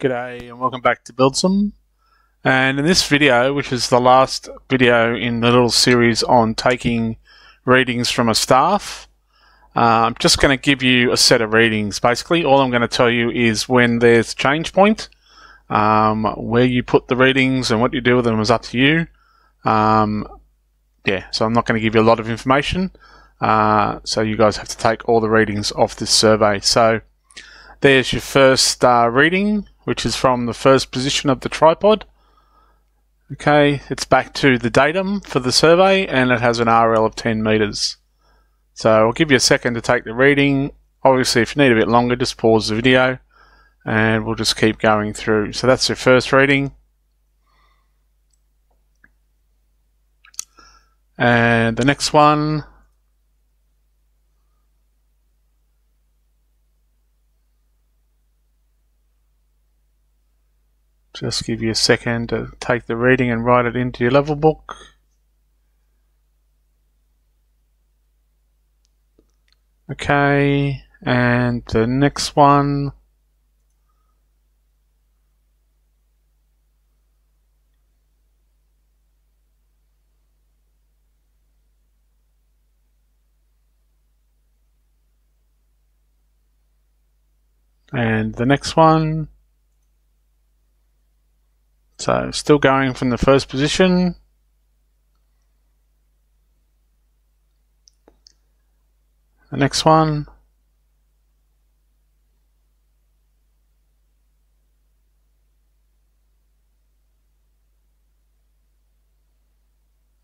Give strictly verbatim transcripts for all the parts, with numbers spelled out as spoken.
G'day and welcome back to Buildsum. And in this video, which is the last video in the little series on taking readings from a staff, uh, I'm just going to give you a set of readings. Basically, all I'm going to tell you is when there's a change point, um, where you put the readings and what you do with them is up to you. Um, yeah, so I'm not going to give you a lot of information. Uh, so you guys have to take all the readings off this survey. So there's your first uh, reading, which is from the first position of the tripod. Okay, it's back to the datum for the survey, and it has an R L of ten meters. So I'll give you a second to take the reading. Obviously, if you need a bit longer, just pause the video, and we'll just keep going through. So that's your first reading. And the next one. Just give you a second to take the reading and write it into your level book. Okay, and the next one. And the next one. So, still going from the first position. The next one.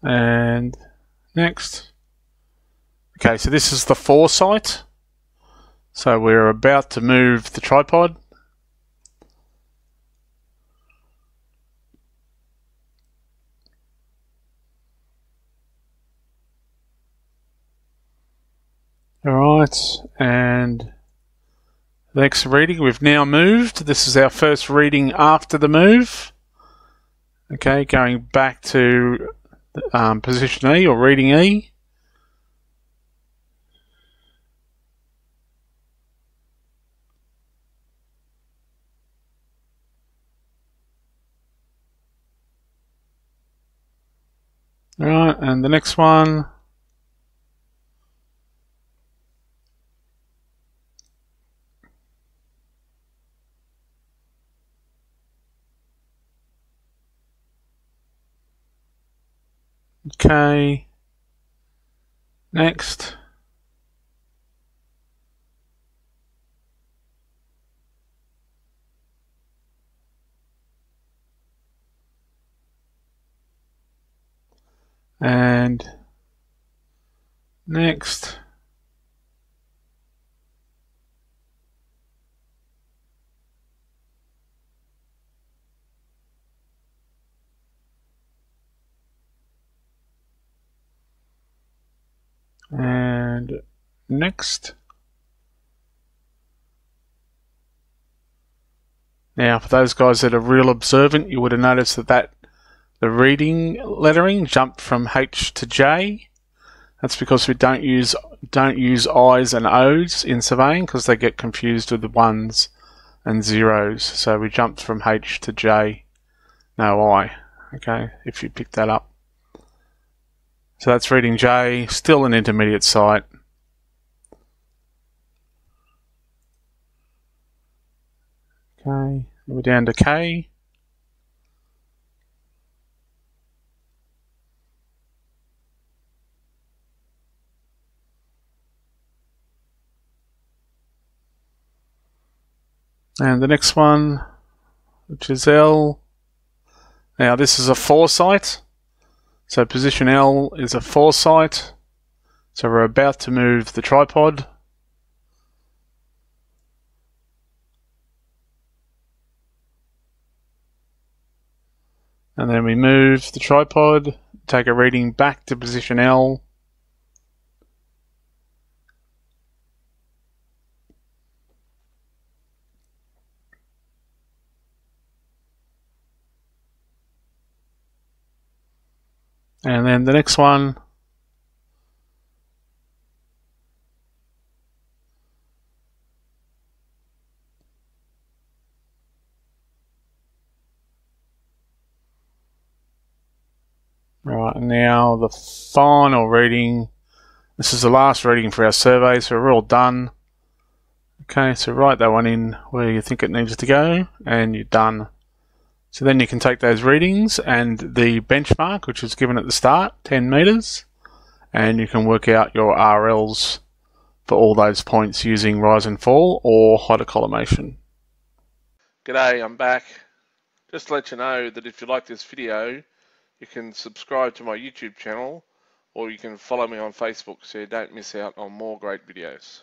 And next. Okay, so this is the foresight. So, we're about to move the tripod. Alright, and next reading, we've now moved. This is our first reading after the move. Okay, going back to um, position E or reading E. Alright, and the next one. Okay, next. And next. And next. Now, for those guys that are real observant, you would have noticed that, that the reading lettering jumped from H to J. That's because we don't use don't use I's and O's in surveying because they get confused with the ones and zeros. So we jumped from H to J, no I. Okay, if you picked that up. So that's reading J, still an intermediate site. Okay, we're down to K. And the next one, which is L. Now this is a foresight. So position L is a foresight, so we're about to move the tripod. And then we move the tripod, take a reading back to position L. And then the next one. Right, now the final reading. This is the last reading for our survey, so we're all done. Okay, so write that one in where you think it needs to go, and you're done. So then you can take those readings and the benchmark, which was given at the start, ten meters, and you can work out your R Ls for all those points using rise and fall or height of collimation. G'day, I'm back. Just to let you know that if you like this video, you can subscribe to my YouTube channel, or you can follow me on Facebook so you don't miss out on more great videos.